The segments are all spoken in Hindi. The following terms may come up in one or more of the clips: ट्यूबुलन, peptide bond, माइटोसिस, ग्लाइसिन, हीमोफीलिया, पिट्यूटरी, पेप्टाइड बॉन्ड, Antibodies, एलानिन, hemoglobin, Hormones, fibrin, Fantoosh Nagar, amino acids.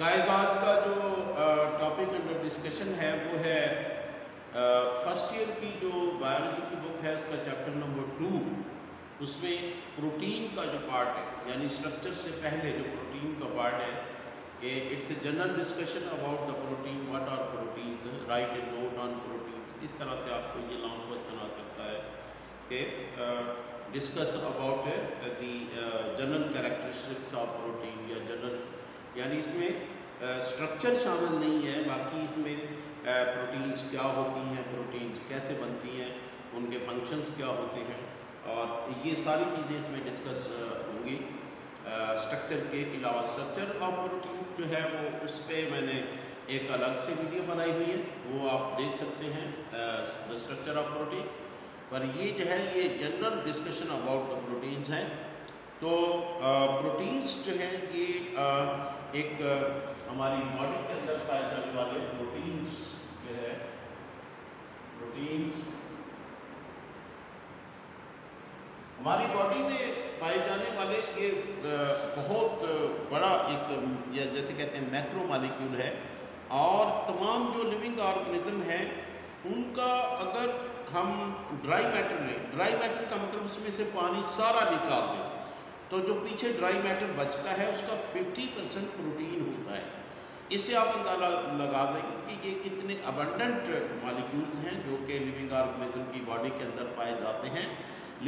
गाइस आज का जो टॉपिक अंडर डिस्कशन है वो है फर्स्ट ईयर की जो बायोलॉजी की बुक है उसका चैप्टर नंबर 2, उसमें प्रोटीन का जो पार्ट है यानी स्ट्रक्चर से पहले जो प्रोटीन का पार्ट है कि it's a general discussion about the protein, what are proteins, write a note on proteins. इस तरह से आपको ये लॉन्ग क्वेश्चन आ सकता है कि discuss about the general characteristics of protein या जनरल, यानी इसमें स्ट्रक्चर शामिल नहीं है, बाकी इसमें प्रोटीन्स क्या होती हैं, प्रोटीन्स कैसे बनती हैं, उनके फंक्शंस क्या होते हैं और ये सारी चीज़ें इसमें डिस्कस होंगी स्ट्रक्चर के अलावा। स्ट्रक्चर ऑफ प्रोटीन जो है वो उस पर मैंने एक अलग से वीडियो बनाई हुई है, वो आप देख सकते हैं द स्ट्रक्चर ऑफ प्रोटीन। पर ये जो है ये general discussion about the proteins हैं। तो प्रोटीन्स जो है ये एक हमारी बॉडी के अंदर पाए जाने वाले प्रोटीन्स जो है हमारी बॉडी में पाए जाने वाले ये बहुत बड़ा एक या जैसे कहते हैं मैक्रो मॉलिक्यूल है और तमाम जो लिविंग ऑर्गेनिज्म हैं उनका अगर हम ड्राई मैटर लें, ड्राई मैटर का मतलब उसमें से पानी सारा निकाल दें तो जो पीछे ड्राई मैटर बचता है उसका 50% प्रोटीन होता है। इससे आप अंदाजा लगा देंगे कि ये कितने अबंडेंट मॉलिक्यूल्स हैं जो कि लिविंग ऑर्गेनिज्म की बॉडी के अंदर पाए जाते हैं।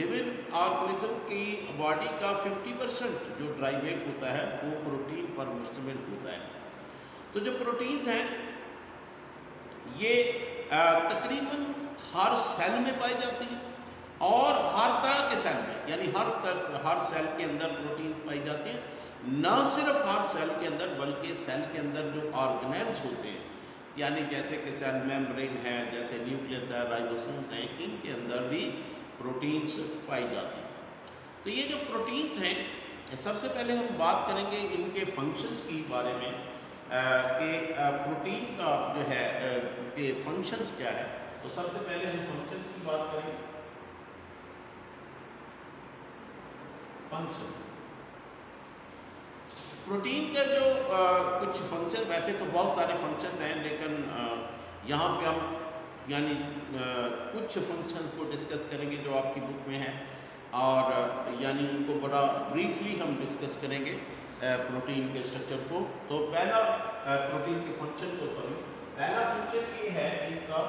लिविंग ऑर्गेनिज्म की बॉडी का 50% जो ड्राई वेट होता है वो प्रोटीन पर मुश्तमिल होता है। तो जो प्रोटीन्स हैं ये तकरीबन हर सेल में पाई जाती है और हर तरह के सेल में, यानी हर सेल के अंदर प्रोटीन पाई जाती है। ना सिर्फ हर सेल के अंदर बल्कि सेल के अंदर जो ऑर्गेनेल्स होते हैं यानी जैसे कि सेल मेम्ब्रेन है, जैसे न्यूक्लियस है, राइबोसोम्स हैं, इनके अंदर भी प्रोटीन्स पाई जाती हैं। तो ये जो प्रोटीन्स हैं सबसे पहले हम बात करेंगे इनके फंक्शंस के बारे में कि प्रोटीन का जो है के फंक्शंस क्या है। तो सबसे पहले हम फंक्शंस की बात करेंगे। फंक्शन प्रोटीन का जो कुछ फंक्शन, वैसे तो बहुत सारे फंक्शन हैं लेकिन यहाँ पे हम यानी कुछ फंक्शंस को डिस्कस करेंगे जो आपकी बुक में हैं और यानी उनको बड़ा ब्रीफली हम डिस्कस करेंगे प्रोटीन के स्ट्रक्चर को। तो पहला प्रोटीन के फंक्शन को पहला फंक्शन ये है इनका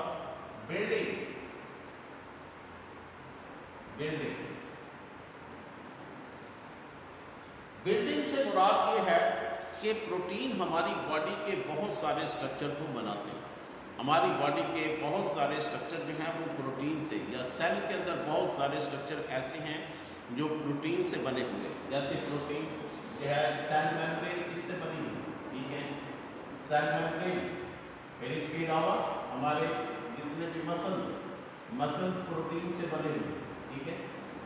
बिल्डिंग से मुराद ये है कि प्रोटीन हमारी बॉडी के बहुत सारे स्ट्रक्चर को बनाते हैं। हमारी बॉडी के बहुत सारे स्ट्रक्चर जो हैं वो प्रोटीन से या सेल के अंदर बहुत सारे स्ट्रक्चर ऐसे हैं जो प्रोटीन से बने हुए हैं। जैसे प्रोटीन जो है सेल मेम्ब्रेन इससे बनी हुई है, ठीक है, सेल मेम्ब्रेन। फिर इसके अलावा हमारे जितने भी मसल्स, मसल्स प्रोटीन से बने हुए हैं, ठीक है।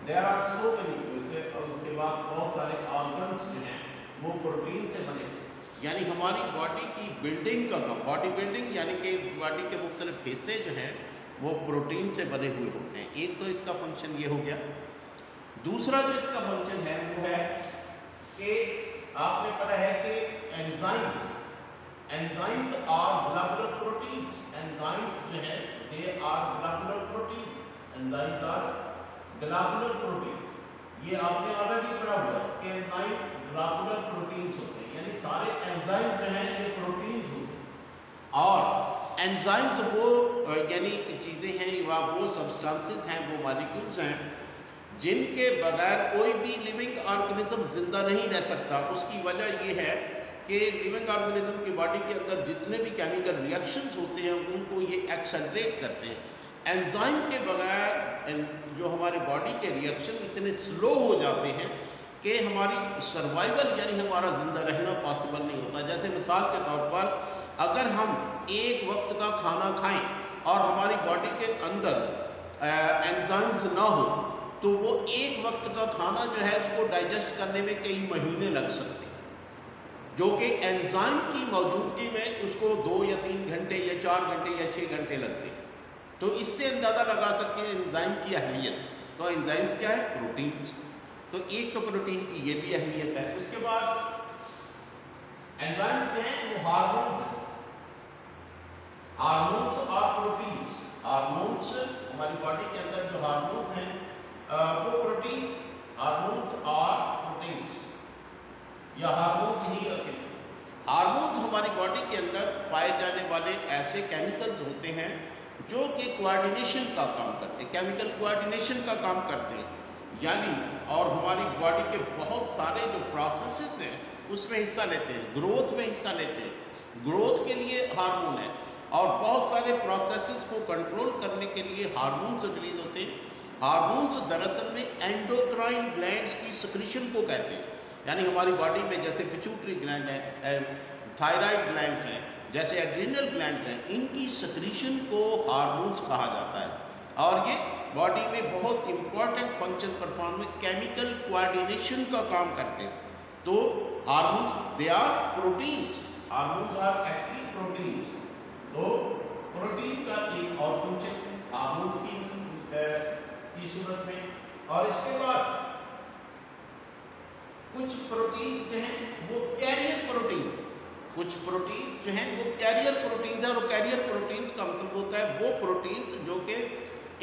There are so many. और उसके बाद बहुत सारे ऑर्गन्स जो हैं वो प्रोटीन से बने हुए हैं। यानी हमारी बॉडी की बिल्डिंग का काम, बॉडी बिल्डिंग यानी कि बॉडी के मुख्तलिफ हिस्से जो हैं वो प्रोटीन से बने हुए होते हैं। एक तो इसका फंक्शन ये हो गया। दूसरा जो इसका फंक्शन है वो है कि आपने पढ़ा है कि enzymes are globular proteins. Enzymes जो है they are globular proteins. Enzymes are globular protein, ये आपने ऑलरेडी पढ़ा हुआ है कि एंजाइम ग्लोबुलर प्रोटीन्स होते हैं, यानी सारे एंजाइम जो हैं ये प्रोटीन्स होते हैं। और एंजाइम्स वो यानी चीज़ें हैं, वो सब्सटेंसेस हैं, वो मॉलिक्यूल्स हैं जिनके बगैर कोई भी लिविंग ऑर्गेनिज्म जिंदा नहीं रह सकता। उसकी वजह ये है कि लिविंग ऑर्गेनिज्म की बॉडी के अंदर जितने भी केमिकल रिएक्शंस होते हैं उनको ये एक्सेलरेट करते हैं। एंजाइम के बगैर जो हमारे बॉडी के रिएक्शन इतने स्लो हो जाते हैं कि हमारी सर्वाइवल यानी हमारा ज़िंदा रहना पॉसिबल नहीं होता। जैसे मिसाल के तौर पर अगर हम एक वक्त का खाना खाएं और हमारी बॉडी के अंदर एंजाइम्स ना हो तो वो एक वक्त का खाना जो है उसको डाइजेस्ट करने में कई महीने लग सकते हैं, जो कि एंजाइम की मौजूदगी में उसको 2 या 3 घंटे या 4 घंटे या 6 घंटे लगते हैं। तो इससे अंदाज़ा लगा सकते हैं एंजाइम की अहमियत। तो एंजाइम्स क्या है? प्रोटीन्स। तो एक तो प्रोटीन की ये भी अहमियत है। उसके बाद एंजाइम्स जो हैं हार्मोन्स हार्मोन्स और प्रोटीन्स। हार्मोन्स हमारी बॉडी के अंदर जो हार्मोन्स हैं वो प्रोटीन्स हार्मोन्स और प्रोटीन्स या हार्मोन्स ही होते हैं। हार्मोन्स हमारी बॉडी के अंदर पाए जाने वाले ऐसे केमिकल्स होते हैं जो कि कोऑर्डिनेशन का काम करते हैं, केमिकल कोऑर्डिनेशन का काम करते हैं, यानी और हमारी बॉडी के बहुत सारे जो प्रोसेसेस हैं उसमें हिस्सा लेते हैं, ग्रोथ में हिस्सा लेते हैं। ग्रोथ के लिए हार्मोन है और बहुत सारे प्रोसेसेस को कंट्रोल करने के लिए हार्मोन्स रिलीज होते हैं। हार्मोन्स दरअसल में एंडोक्राइन ग्लैंड्स की सेक्रेशन को कहते हैं, यानी हमारी बॉडी में जैसे पिट्यूटरी ग्लैंड है, थायराइड ग्लैंड्स हैं, जैसे एड्रीनल ग्लैंड्स हैं, इनकी सेक्रीशन को हार्मोन्स कहा जाता है और ये बॉडी में बहुत इंपॉर्टेंट फंक्शन परफॉर्म में केमिकल कोऑर्डिनेशन का काम करते हैं। तो hormones they are proteins, hormones are actually proteins. तो प्रोटीन का एक और फंक्शन हार्मोन्स की सूरत में, और इसके बाद कुछ प्रोटीन्स जो हैं वो कैरियर प्रोटीन्स, कुछ प्रोटीन्स जो हैं वो कैरियर प्रोटीन्स है। और कैरियर प्रोटीन्स का मतलब होता है वो प्रोटीन्स जो कि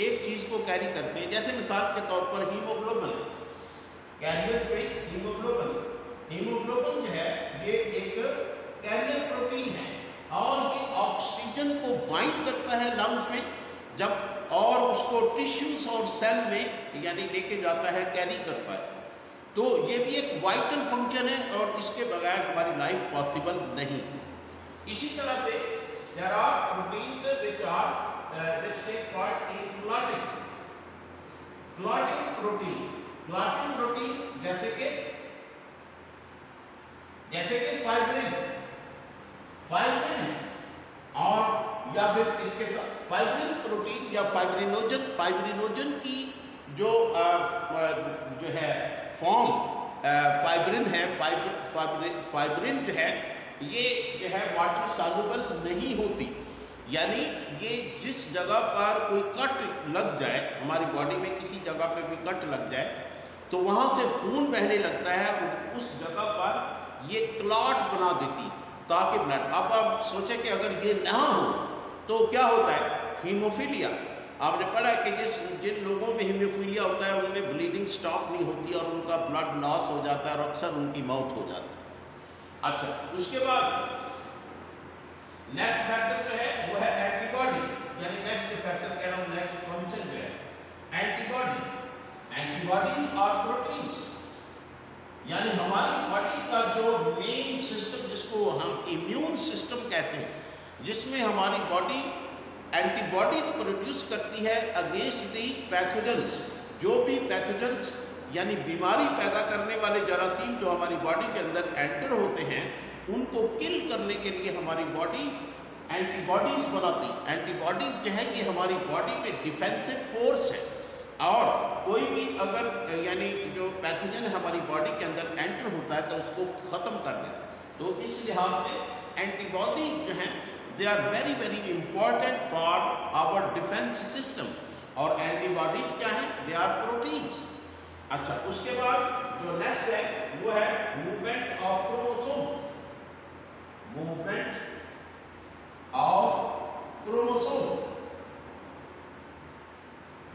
एक चीज़ को कैरी करते हैं। जैसे मिसाल के तौर पर हीमोग्लोबिन, कैरियर्स में हीमोग्लोबिन, हीमोग्लोबिन जो है ये एक कैरियर प्रोटीन है और ये ऑक्सीजन को बाइंड करता है लंग्स में जब, और उसको टिश्यूज और सेल में यानी लेके जाता है, कैरी करता है। तो ये भी एक वाइटल फंक्शन है और इसके बगैर हमारी लाइफ पॉसिबल नहीं। इसी तरह से there are proteins which take part in clotting, clotting protein जैसे कि फाइब्रिन और या फिर इसके साथ फाइब्रिन प्रोटीन या फाइब्रिनोजन की जो है फॉर्म फाइब्रिन है। फाइब्रिन जो है ये जो है वाटर सॉल्युबल नहीं होती, यानी ये जिस जगह पर कोई कट लग जाए, हमारी बॉडी में किसी जगह पे भी कट लग जाए तो वहाँ से खून बहने लगता है और उस जगह पर ये क्लॉट बना देती ताकि ब्लड। अब आप सोचें कि अगर ये ना हो तो क्या होता है, हीमोफीलिया। आपने पढ़ा कि जिन लोगों में हीमोफीलिया होता है उनमें ब्लीडिंग स्टॉप नहीं होती और उनका ब्लड लॉस हो जाता है और अक्सर उनकी मौत हो जाती है। अच्छा, उसके बाद नेक्स्ट फैक्टर जो है वो है एंटीबॉडीज, यानी नेक्स्ट फैक्टर कह रहा हूँ, नेक्स्ट फंक्शन जो है एंटीबॉडीज। एंटीबॉडीज और प्रोटीन्स, यानी हमारी बॉडी का जो मेन सिस्टम जिसको हम इम्यून सिस्टम कहते हैं, जिसमें हमारी बॉडी एंटीबॉडीज प्रोड्यूस करती है अगेंस्ट दी पैथोजेंस। जो भी पैथोजेंस यानी बीमारी पैदा करने वाले जरासीम जो हमारी बॉडी के अंदर एंटर होते हैं उनको किल करने के लिए हमारी बॉडी एंटीबॉडीज बनाती। एंटीबॉडीज जो है कि हमारी बॉडी में डिफेंसिव फोर्स है और कोई भी अगर यानी जो पैथोजन हमारी बॉडी के अंदर एंटर होता है तो उसको ख़त्म कर देता है। तो इस लिहाज से एंटीबॉडीज जो हैं they are very very important for our defence system. और एंटीबॉडीज क्या हैं, दे आर प्रोटीन्स। अच्छा, उसके बाद जो नेक्स्ट है वो है मूवमेंट ऑफ क्रोमोसोम्स,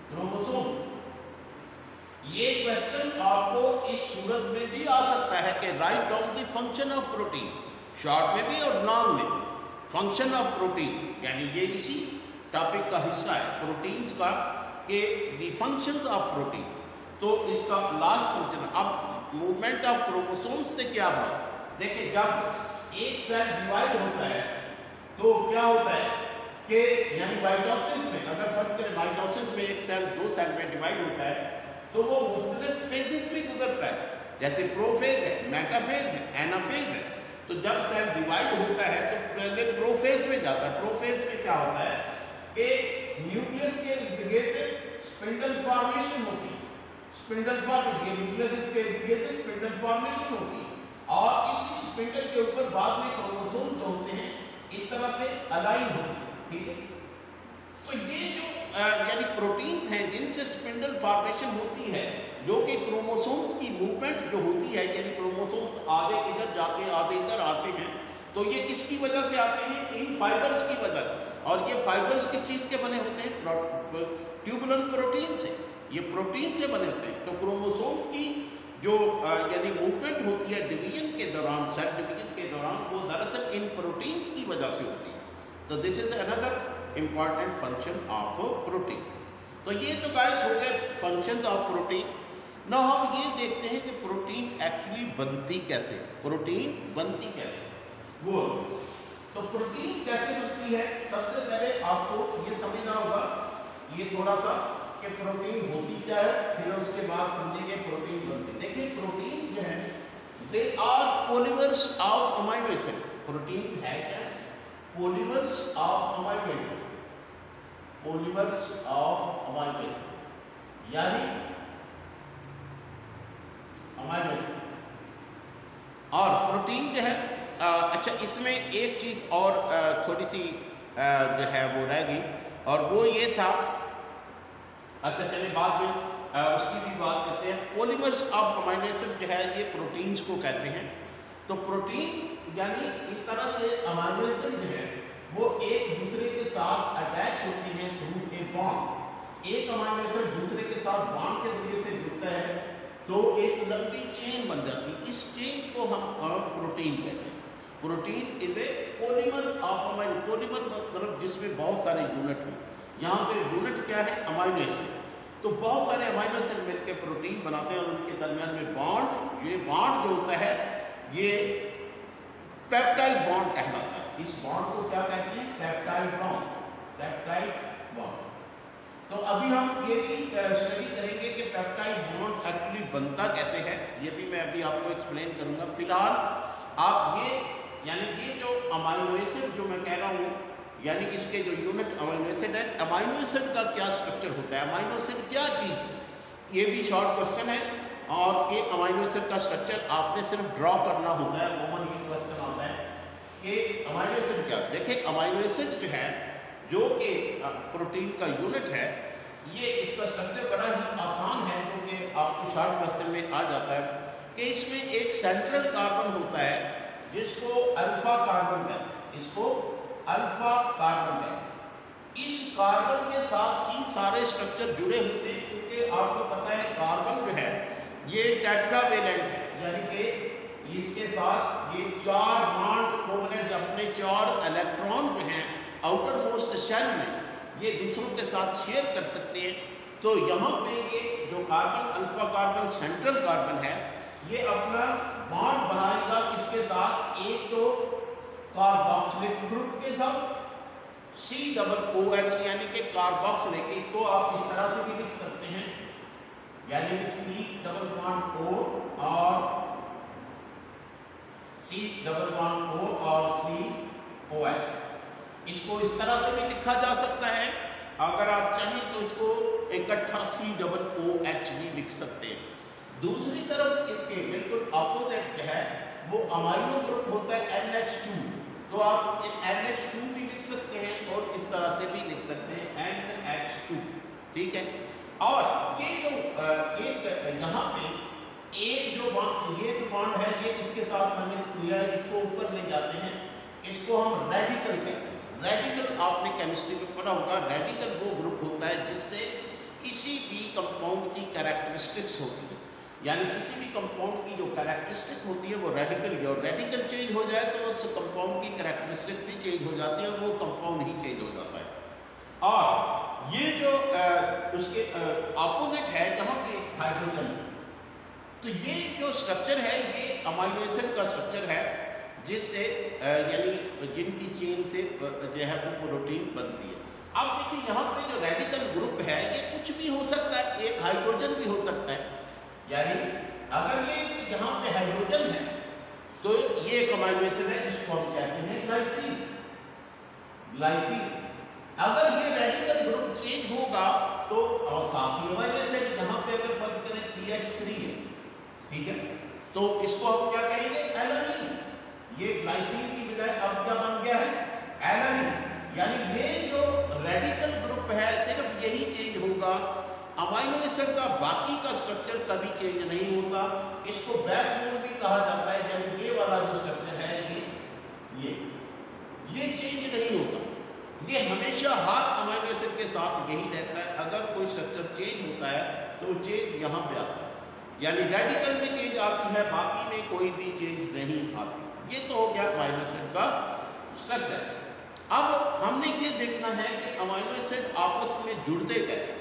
क्रोमोसोम। ये क्वेश्चन आपको इस सूरत में भी आ सकता है कि write down the function of protein, short में भी और लॉन्ग में भी। फंक्शन ऑफ प्रोटीन यानी ये इसी टॉपिक का हिस्सा है, प्रोटीन्स का के द फंक्शंस ऑफ प्रोटीन। तो इसका लास्ट फंक्शन अब मूवमेंट ऑफ क्रोमोसोम्स से क्या हुआ, देखिए जब एक सेल डिवाइड होता है तो क्या होता है कि यानी माइटोसिस में अगर फर्स्ट करें माइटोसिस में एक सेल दो सेल में डिवाइड होता है तो वो मुख्तलिफ फेजेस में गुजरता है, जैसे प्रोफेज है, मेटाफेज है, एनाफेज है। तो जब सेल डिवाइड होता है तो पहले प्रोफेज में जाता है। प्रोफेज में क्या होता है कि न्यूक्लियस के इर्द-गिर्द स्पिंडल फॉर्मेशन होती है, स्पिंडल फॉर्मेशन होती है और इसी स्पिंडल के ऊपर बाद में क्रोमोसोम जो होते हैं इस तरह से अलाइन होते हैं, ठीक है। तो ये जो यानी प्रोटीन्स हैं जिनसे स्पिंडल फॉर्मेशन होती है जो कि क्रोमोसोम्स की मूवमेंट जो होती है, यानी क्रोमोसोम्स आधे इधर जाते हैं आधे इधर आते हैं, तो ये किसकी वजह से आते हैं? इन फाइबर्स की वजह से। और ये फाइबर्स किस चीज़ के बने होते हैं? ट्यूबुलन प्रोटीन से, ये प्रोटीन से बने होते हैं। तो क्रोमोसोम्स की जो यानी मूवमेंट होती है डिवीजन के दौरान, सेल डिवीजन के दौरान, वो दरअसल इन प्रोटीन्स की वजह से होती है। तो this is another important function of protein. तो ये तो गाइस हो गए फंक्शंस ऑफ प्रोटीन। ना हम ये देखते हैं कि प्रोटीन एक्चुअली बनती कैसे, प्रोटीन बनती कैसे वो। तो प्रोटीन कैसे बनती है, सबसे पहले आपको ये समझना होगा ये थोड़ा सा कि प्रोटीन होती क्या है, फिर उसके बाद समझेंगे प्रोटीन बनते। देखिए प्रोटीन जो है they are polymers of amino acid. Protein है क्या? Polymers of amino acid, polymers of amino acid यानी अमाइनो एसिड। और प्रोटीन जो है अच्छा इसमें एक चीज़ और थोड़ी सी जो है वो रह गई, और वो ये था, अच्छा चलिए बाद में उसकी भी बात करते हैं। पॉलीमर्स ऑफ अमाइनो एसिड जो है ये प्रोटीन्स को कहते हैं। तो प्रोटीन यानी इस तरह से अमाइनो एसिड जो है वो एक दूसरे के साथ अटैच होती हैं थ्रू ए बॉन्ड। एक अमाइनो एसिड दूसरे के साथ बॉन्ड के जरिए से जुड़ता है तो एक लंबी चेन बन जाती है। इस चेन को हम प्रोटीन कहते हैं। Protein is a polymer of amino. Polymer मतलब जिसमें बहुत सारे यूनिट हों, यहाँ पे यूनिट क्या है? Amino acid. तो बहुत सारे अमाइनो एसिड मिलकर प्रोटीन बनाते हैं और उनके दरमियान में बॉन्ड, ये बॉन्ड जो होता है ये पेप्टाइड बॉन्ड कहलाता है। इस बॉन्ड को क्या कहते हैं? पेप्टाइड बॉन्ड, पेप्टाइड बॉन्ड। तो अभी हम ये भी स्टडी करेंगे कि पेप्टाइड बॉन्ड एक्चुअली बनता कैसे है, ये भी मैं अभी आपको एक्सप्लेन करूँगा। फिलहाल आप ये यानी ये जो अमाइनो एसिड जो मैं कह रहा हूँ यानी इसके जो यूनिट अमाइनो एसिड है, अमाइनो एसिड का क्या स्ट्रक्चर होता है, अमाइनो एसिड क्या चीज़ है, ये भी शॉर्ट क्वेश्चन है। और एक अमाइनो एसिड का स्ट्रक्चर आपने सिर्फ ड्रॉ करना होता है, कॉमन ही क्वेश्चन होता है कि अमाइनो एसिड क्या। देखिए अमाइनो एसिड जो है जो कि प्रोटीन का यूनिट है, ये इसका स्ट्रक्चर बड़ा ही आसान है क्योंकि आपको शॉर्ट क्वेश्चन में आ जाता है कि इसमें एक सेंट्रल कार्बन होता है जिसको अल्फा कार्बन कहते हैं, इसको अल्फा कार्बन कहते हैं। इस कार्बन के साथ ही सारे स्ट्रक्चर जुड़े होते हैं क्योंकि आपको पता है कार्बन जो है ये टेट्रावेलेंट है, यानी कि इसके साथ ये चार बॉन्ड कोवेलेंट अपने चार इलेक्ट्रॉन जो हैं आउटर मोस्ट शेल में ये दूसरों के साथ शेयर कर सकते हैं। तो यहाँ पे ये जो carbon alpha carbon central carbon है ये अपना बॉन्ड बनाएगा इसके साथ एक तो कार्बोक्सिलिक ग्रुप के साथ C double OH यानी कि कार्बोक्सिलिक, इसको आप इस तरह से भी लिख सकते हैं यानी कि C double bond O और C double bond O और COH, इसको इस तरह से भी लिखा जा सकता है। अगर आप चाहें तो इसको इकट्ठा C double OH भी लिख सकते हैं। दूसरी तरफ इसके बिल्कुल अपोजिट है वो अमाइनो ग्रुप होता है NH2, तो आप NH2 भी लिख सकते हैं और इस तरह से भी लिख सकते हैं NH2, ठीक है। और ये जो एक यहाँ पे एक जो बॉन्ड ये जो बॉन्ड है ये इसके साथ मैंने इसको ऊपर ले जाते हैं, इसको हम रेडिकल कहते हैं। रेडिकल आपने केमिस्ट्री में पढ़ा होगा, रेडिकल वो ग्रुप होता है जिससे किसी भी कंपाउंड की कैरेक्टरिस्टिक्स होती है, यानी किसी भी कंपाउंड की जो कैरेक्टरिस्टिक होती है वो रेडिकल की, और रेडिकल चेंज हो जाए तो उस कंपाउंड की कैरेक्टरिस्टिक भी चेंज हो जाती है और वो कंपाउंड ही चेंज हो जाता है। और ये जो उसके अपोजिट है जहाँ पे हाइड्रोजन, तो ये जो स्ट्रक्चर है ये अमाइनो एसिड का स्ट्रक्चर है जिससे यानी जिनकी चेन से जो है वो प्रोटीन बनती है। अब देखिए यहाँ पे जो रेडिकल ग्रुप है ये कुछ भी हो सकता है, एक हाइड्रोजन भी हो सकता है, यानी अगर ये यहाँ पे हाइड्रोजन है तो ये एक अमाइनो एसिड है जिसको हम कहते हैं ग्लाइसिन, ग्लाइसिन। अगर ये रेडिकल ग्रुप चेंज होगा तो साथ ही अमाइनो एसिड यहाँ पे अगर फर्ज करें CH3 है, ठीक है, तो इसको हम क्या कहेंगे? एलानिन। ये ग्लाइसिन की बजाय अब क्या बन गया है? एलानिन। यानी ये जो रेडिकल ग्रुप है सिर्फ यही चेंज होगा, अमाइनो एसिड का बाकी का स्ट्रक्चर कभी चेंज नहीं होता। इसको बैकबोन भी कहा जाता है, यानी ये वाला जो स्ट्रक्चर है ये के साथ यही रहता है, अगर कोई स्ट्रक्चर चेंज होता है तो चेंज यहाँ पे आता है, यानी रेडिकल में चेंज आती है, बाकी में कोई भी चेंज नहीं आती। ये तो हो गया अमाइनो एसिड का स्ट्रक्चर। अब हमने ये देखना है कि अमाइनो एसिड आपस में जुड़ते कैसे,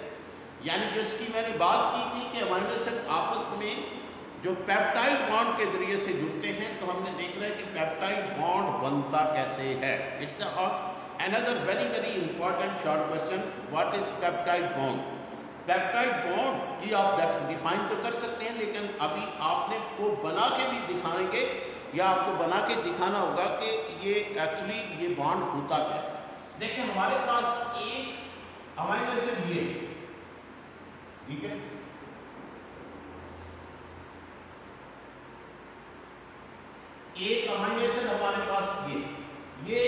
यानी जिसकी मैंने बात की थी कि अमाइनो एसिड आपस में जो पेप्टाइड बॉन्ड के जरिए से जुड़ते हैं, तो हमने देख रहा है कि पेप्टाइड बॉन्ड बनता कैसे है। It's another very very important short question, what is पेप्टाइड बॉन्ड। पेप्टाइड बॉन्ड की आप डिफाइन तो कर सकते हैं, लेकिन अभी आपने को बना के भी दिखाएंगे या आपको बना के दिखाना होगा कि ये एक्चुअली ये बॉन्ड होता क्या है। देखिए हमारे पास एक अमाइनो एसिड ये, ठीक है, एक अमाइनो एसिड हमारे पास ये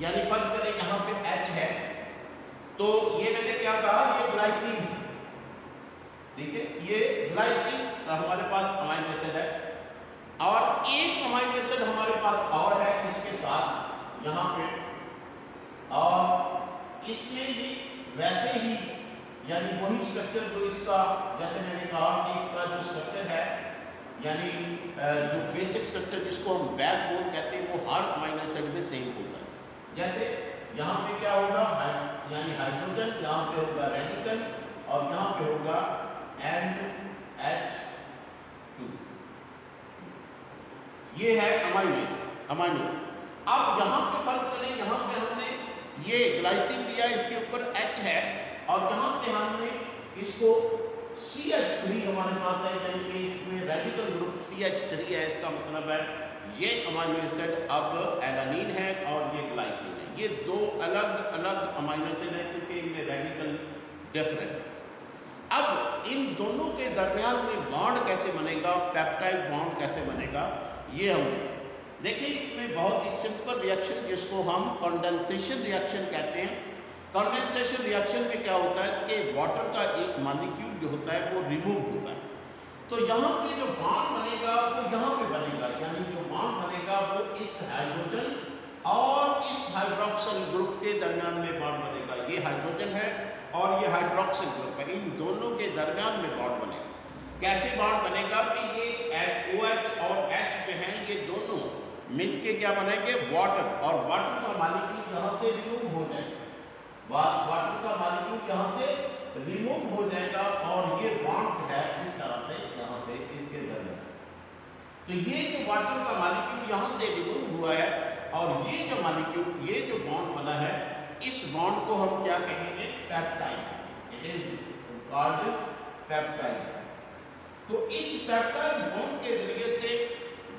यानी फर्ज करें यहाँ पे H है, तो ये मैंने क्या कहा, ये ग्लाइसिन, ठीक है, ये ग्लाइसिन हमारे पास अमाइनो एसिड है। और एक अमाइनो एसिड हमारे पास और है इसके साथ यहाँ पे, और इसमें भी वैसे ही यानी वही स्ट्रक्चर जो इसका, जैसे मैंने कहा कि इसका जो स्ट्रक्चर है यानी जो बेसिक स्ट्रक्चर जिसको हम बैकबोन कहते हैं, वो हर अमाइनो एसिड में सेम होता है। जैसे यहाँ पे क्या होगा, यानी हाइड्रोजन, यहाँ पे होगा रेडिकल और यहाँ पे होगा NH2। ये है अमाइनो एसिड, अमाइनो। अब यहाँ पे फर्क करें, यहाँ पे हमने ये ग्लाइसिन लिया, इसके ऊपर H है, और यहाँ पे हमने इसको CH3 हमारे पास है, यानी कि इसमें रेडिकल ग्रुप CH3 है। इसका मतलब है ये अमाइनो एसिड अब एलानीन है और ये ग्लाइसिन है। ये दो अलग अलग अमाइनो एसिड हैं क्योंकि इनमें रेडिकल डिफरेंट। अब इन दोनों के दरमियान में बॉन्ड कैसे बनेगा, पेप्टाइड बॉन्ड कैसे बनेगा, ये हमने देखिए। इसमें बहुत ही सिंपल रिएक्शन जिसको हम कंडेंसेशन रिएक्शन कहते हैं। कंडेंसेशन रिएक्शन में क्या होता है कि वाटर का एक मॉलिक्यूल जो होता है वो रिमूव होता है, तो यहाँ पे जो बॉन्ड बनेगा वो यहाँ पे बनेगा, यानी जो बॉन्ड बनेगा वो इस हाइड्रोजन और इस हाइड्रोक्सिल ग्रुप के दरमियान में बॉन्ड बनेगा। ये हाइड्रोजन है और ये हाइड्रोक्सिल ग्रुप है, इन दोनों के दरमियान में बॉन्ड बनेगा। कैसे बॉन्ड बनेगा कि ये OH और H जो हैं ये दोनों मिल के क्या बनेंगे, वाटर, और वाटर का मॉलिक्यूल यहाँ से रिमूव हो जाएगा, वाटर का मॉलिक्यूल यहाँ से रिमूव हो जाएगा, और ये बॉन्ड है इस तरह से यहाँ पे इसके दरमियान। तो ये जो वाटर का मॉलिक्यूल यहाँ से रिमूव हुआ है और ये जो मॉलिक्यूल, ये जो बॉन्ड बना है, इस बॉन्ड को हम क्या कहेंगे, peptide. It is called peptide. तो इस पेप्टाइड बॉन्ड के जरिए से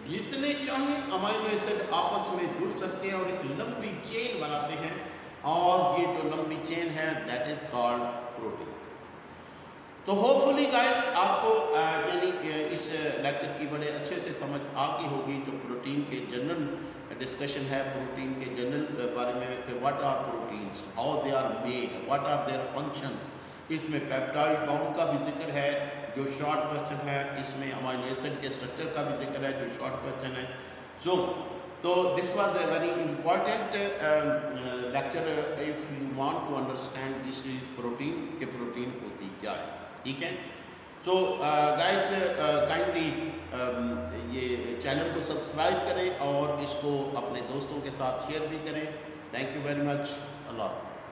जितने चाहे अमाइनो एसिड आपस में जुड़ सकते हैं और एक लंबी चेन बनाते हैं, और ये जो लंबी चेन है दैट इज कॉल्ड प्रोटीन। तो होपफुली गाइस आपको यानी इस लेक्चर की बड़े अच्छे से समझ आ गई होगी, जो प्रोटीन के जनरल डिस्कशन है, प्रोटीन के जनरल बारे में कि what are proteins, how they are made, what are their functions. इसमें पेप्टाइड बॉन्ड का भी जिक्र है जो शॉर्ट क्वेश्चन है, इसमें अमाइनो एसिड के स्ट्रक्चर का भी जिक्र है जो शॉर्ट क्वेश्चन है। So So this was a very important lecture if you want to understand this protein के प्रोटीन होती क्या है, ठीक है। So guys kindly ये चैनल को सब्सक्राइब करें और इसको अपने दोस्तों के साथ शेयर भी करें। Thank you very much, Allah।